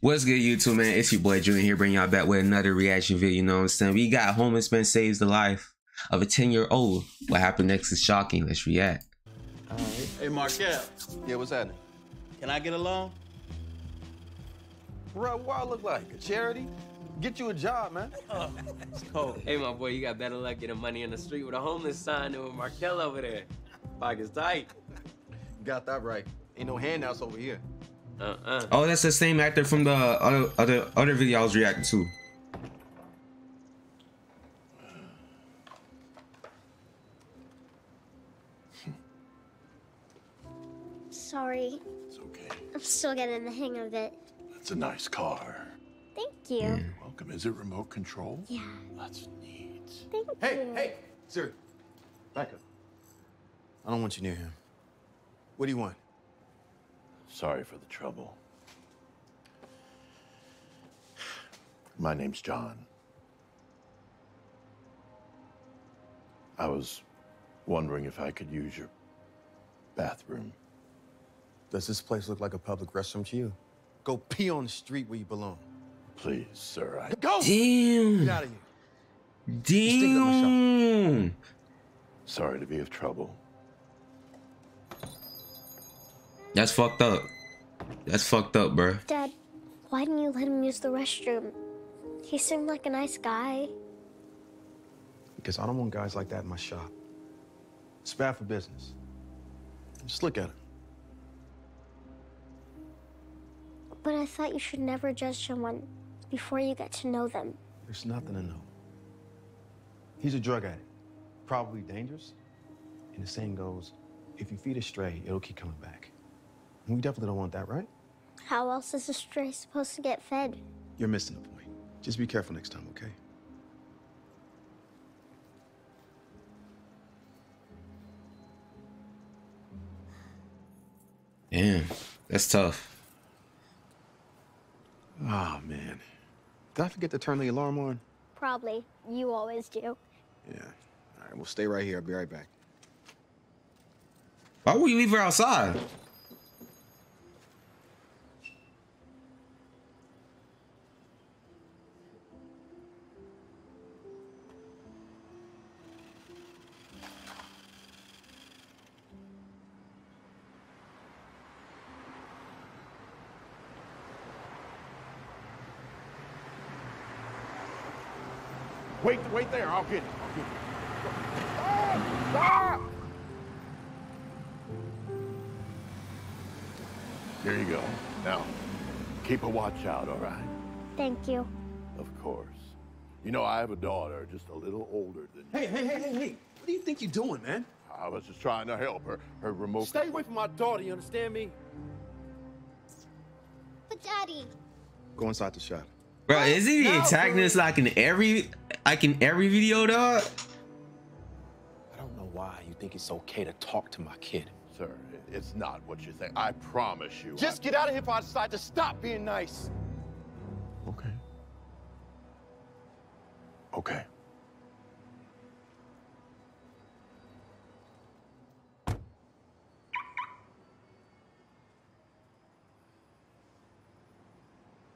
What's good, YouTube, man? It's your boy Junior here, bringing y'all back with another reaction video. You know what I'm saying? We got homeless man saves the life of a 10-year-old. What happened next is shocking. Let's react. Hey, Markel. Yeah, what's happening? Can I get a loan? Bro, what I look like? A charity? Get you a job, man. It's cold. Hey, my boy, you got better luck getting money in the street with a homeless sign than with Markel over there. Pockets tight. You got that right. Ain't no handouts over here. Oh, that's the same actor from the other video I was reacting to. Sorry. It's okay. I'm still getting the hang of it. That's a nice car. Thank you. You're welcome. Is it remote control? Yeah. That's neat. Thank you. Hey, sir. Back up. I don't want you near him. What do you want? Sorry for the trouble. My name's John. I was wondering if I could use your bathroom. Does this place look like a public restroom to you? Go pee on the street where you belong. Please, sir, Go! Damn! Get out of here. Damn! Sorry to be of trouble. That's fucked up. That's fucked up, bro. Dad, why didn't you let him use the restroom? He seemed like a nice guy. Because I don't want guys like that in my shop. It's bad for business. Just look at him. But I thought you should never judge someone before you get to know them. There's nothing to know. He's a drug addict, probably dangerous. And the saying goes, if you feed a stray, it'll keep coming back. We definitely don't want that, right? How else is a stray supposed to get fed? You're missing the point. Just be careful next time, okay? Damn, that's tough. Oh, man. Did I forget to turn the alarm on? Probably. You always do. Yeah. All right, we'll stay right here. I'll be right back. Why would you leave her outside? Wait there, I'll get it. Ah! There you go. Now, keep a watch out, all right? Thank you. Of course. You know, I have a daughter just a little older than you. Hey. What do you think you're doing, man? I was just trying to help her. Her remote... Stay away from my daughter, you understand me? But, Daddy... Go inside the shop. Bro, isn't he attacking us like in every... Like in every video, dog. I don't know why you think it's okay to talk to my kid. Sir, it's not what you think. I promise you. Just get out of here if I decide to stop being nice. Okay. Okay.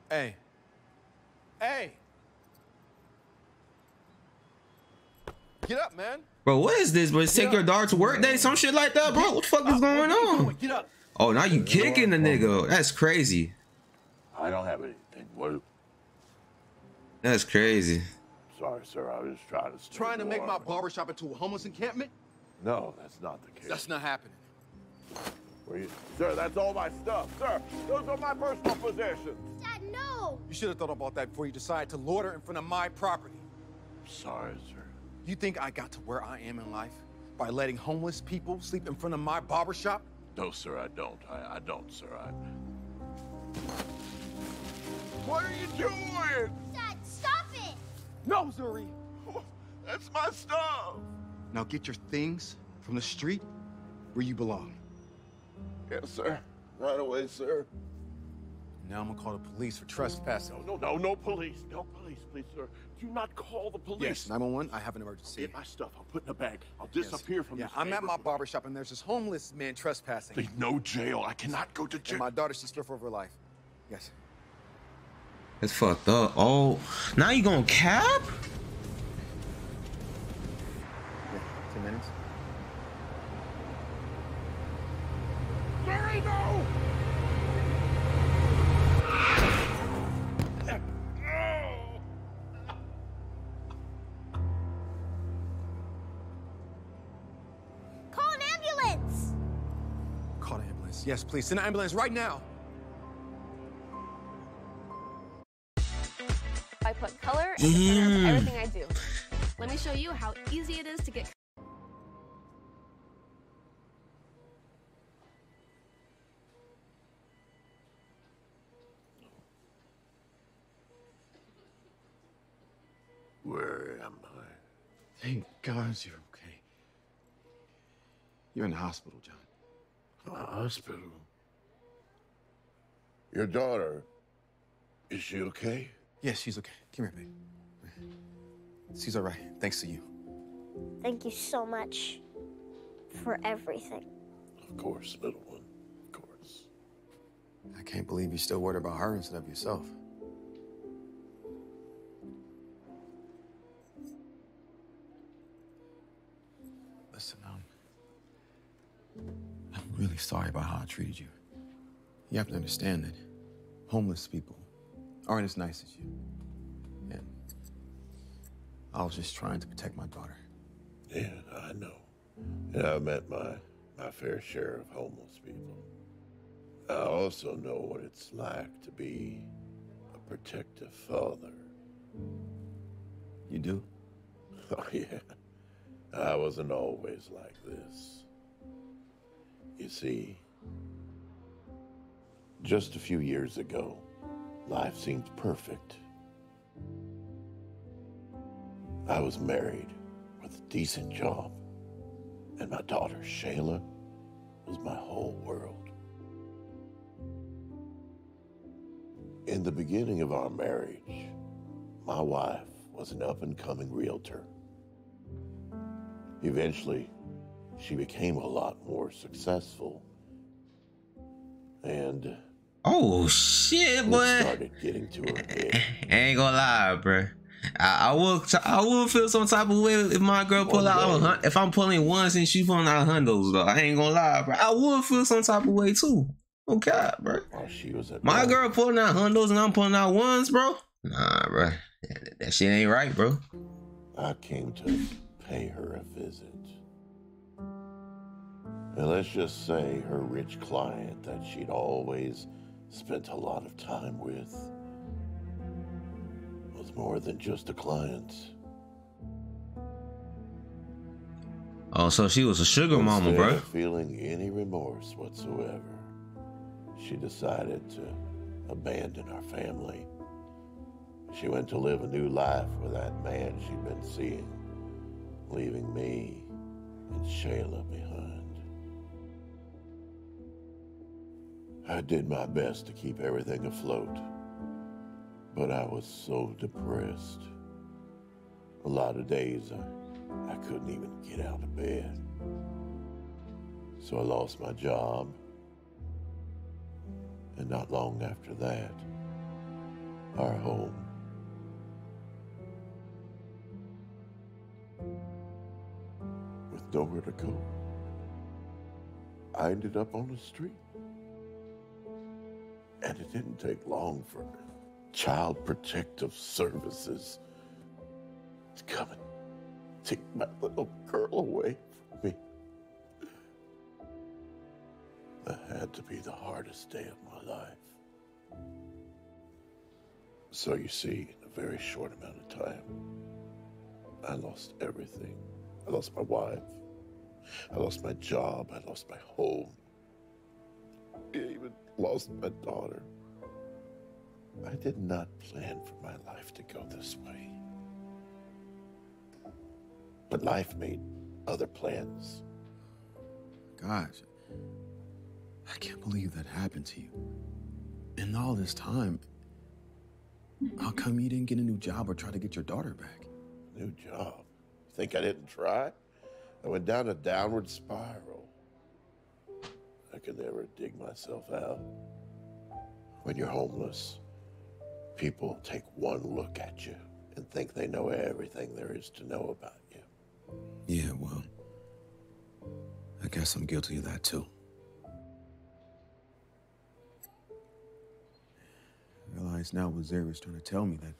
Hey. Hey. Get up, man. Bro, what is this? Bro, take your dog to work day? Some shit like that, bro? What the fuck is going on? Get up. Oh, now you kicking the nigga. That's crazy. I don't have anything. What? That's crazy. Sorry, sir. I was just trying to make my barbershop into a homeless encampment? No, that's not the case. That's not happening. Sir, that's all my stuff. Sir, those are my personal possessions. Dad, no. You should have thought about that before you decided to loiter in front of my property. Sorry, sir. You think I got to where I am in life by letting homeless people sleep in front of my barbershop? No, sir, I don't. I don't, sir. What are you doing? Dad, stop it! No, Zuri. That's my stuff. Now get your things from the street where you belong. Yes, sir. Right away, sir. Now I'm gonna call the police for trespassing. No police. No police, please, sir. Do not call the police. Yes, 911, I have an emergency. Get my stuff, I'll put in a bag. I'll disappear from this I'm at my barbershop and there's this homeless man trespassing. There's no jail, I cannot go to jail. And my daughter, she's fearful of her life. Yes. It's fucked up. Oh, now you gonna cap? Yeah, 2 minutes. Gary, no! Call an ambulance! Call an ambulance. Yes, please. Send an ambulance right now. I put color in the center of everything I do. Let me show you how easy it is to get. Where am I? Thank God you're okay. You're in the hospital, John. The hospital? Your daughter, is she okay? Yes, she's okay. Come here, babe. She's all right, thanks to you. Thank you so much for everything. Of course, little one, of course. I can't believe you're still worried about her instead of yourself. Listen, I'm really sorry about how I treated you. You have to understand that homeless people aren't as nice as you. And I was just trying to protect my daughter. Yeah, I know. And I've met my fair share of homeless people. I also know what it's like to be a protective father. You do? Oh, yeah. I wasn't always like this. You see, just a few years ago, life seemed perfect. I was married with a decent job, and my daughter, Shayla, was my whole world. In the beginning of our marriage, my wife was an up-and-coming realtor. Eventually, she became a lot more successful, and oh shit, boy! Started getting to her head. I ain't gonna lie, bro. I will feel some type of way if my girl pull out. If I'm pulling ones and she pulling out hundos, though, I ain't gonna lie, bro. I would feel some type of way too. Oh God, bro. Oh, she was my girl pulling out hundos and I'm pulling out ones, bro. Nah, bro. That shit ain't right, bro. I came to pay her a visit. And let's just say her rich client that she'd always spent a lot of time with was more than just a client. Oh, so she was a sugar mama, bro. Instead of feeling any remorse whatsoever, she decided to abandon our family. She went to live a new life with that man she'd been seeing, leaving me and Shayla behind. I did my best to keep everything afloat, but I was so depressed. A lot of days I couldn't even get out of bed. So I lost my job, and not long after that, our home. With nowhere to go, I ended up on the street. And it didn't take long for Child Protective Services to come and take my little girl away from me. That had to be the hardest day of my life. So you see, in a very short amount of time, I lost everything. I lost my wife. I lost my job. I lost my home. Even lost my daughter. I did not plan for my life to go this way. But life made other plans. Gosh, I can't believe that happened to you. And all this time, how come you didn't get a new job or try to get your daughter back? New job? You think I didn't try? I went down a downward spiral. I could never dig myself out. When you're homeless, people take one look at you and think they know everything there is to know about you. Yeah, well, I guess I'm guilty of that too. I realize now what Xavier's trying to tell me, that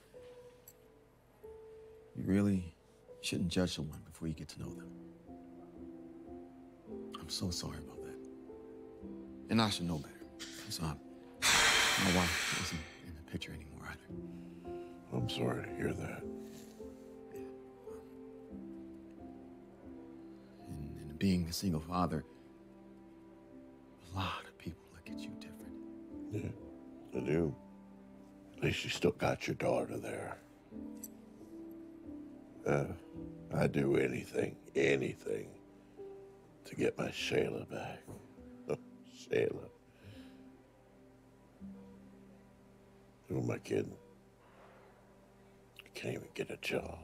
you really shouldn't judge someone before you get to know them. I'm so sorry about that. And I should know better. So my wife isn't in the picture anymore either. I'm sorry to hear that. And being a single father, a lot of people look at you different. Yeah, they do. At least you still got your daughter there. I'd do anything to get my Shayla back. Shayla. Who am I kidding? I can't even get a job.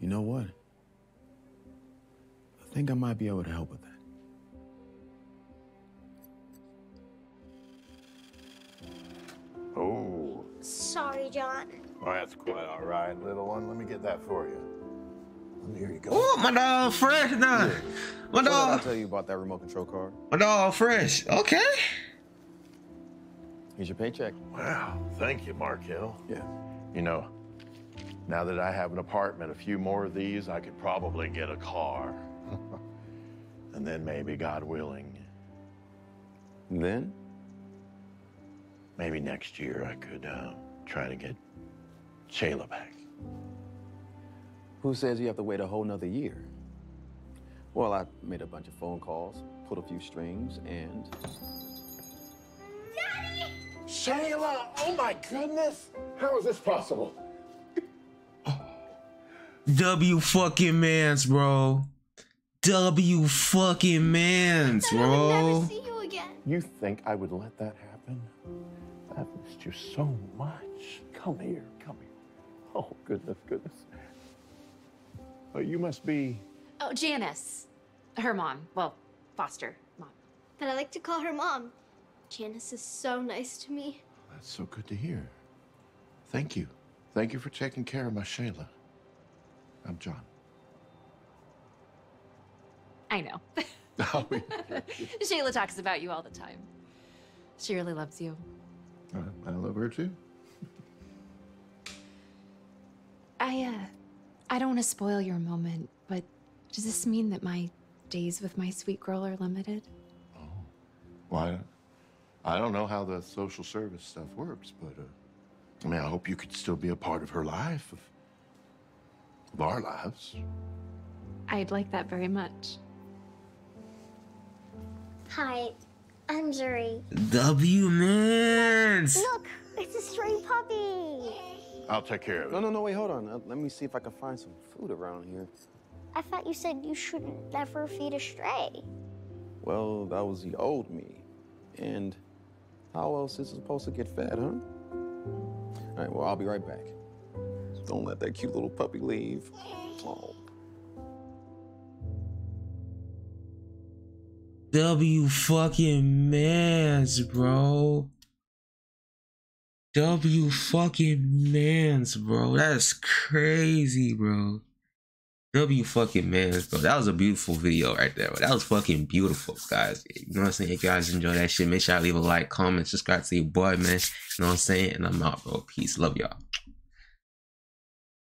You know what? I think I might be able to help with that. Oh. Sorry, John. Oh, that's quite all right, little one. Let me get that for you. Here you go. Oh, my dog fresh now. Yeah. My dog. I'll tell you about that remote control car. My dog fresh. Okay. Here's your paycheck. Wow. Thank you, Mark Hill. Yeah. You know, now that I have an apartment, a few more of these, I could probably get a car. And then maybe, God willing. And then? Maybe next year I could try to get Shayla back. Who says you have to wait a whole nother year? Well, I made a bunch of phone calls, pulled a few strings, and... Daddy! Shayla, oh my goodness! How is this possible? W fucking mans, bro. W fucking mans, bro. I would never see you again. You think I would let that happen? I've missed you so much. Come here, come here. Oh, goodness, goodness. Oh, you must be... Oh, Janice. Her mom. Well, foster mom. But I like to call her mom. Janice is so nice to me. That's so good to hear. Thank you. Thank you for taking care of my Shayla. I'm John. I know. Shayla talks about you all the time. She really loves you. I love her too. I don't want to spoil your moment, but does this mean that my days with my sweet girl are limited? Oh, well, I don't know how the social service stuff works, but I mean, I hope you could still be a part of her life, of our lives. I'd like that very much. Hi, I'm Andre. W Mans! Look, it's a stray puppy! I'll take care of it. No, wait, hold on. Let me see if I can find some food around here. I thought you said you shouldn't ever feed a stray. Well, that was the old me. And how else is it supposed to get fed, huh? All right, well, I'll be right back. Don't let that cute little puppy leave. Oh. W fucking mans, bro. W fucking mans, bro. That's crazy, bro. W fucking mans, bro. That was a beautiful video right there. That was fucking beautiful, guys. You know what I'm saying? If you guys enjoy that shit, make sure y'all leave a like, comment, subscribe to your boy, man. You know what I'm saying? And I'm out, bro. Peace. Love y'all.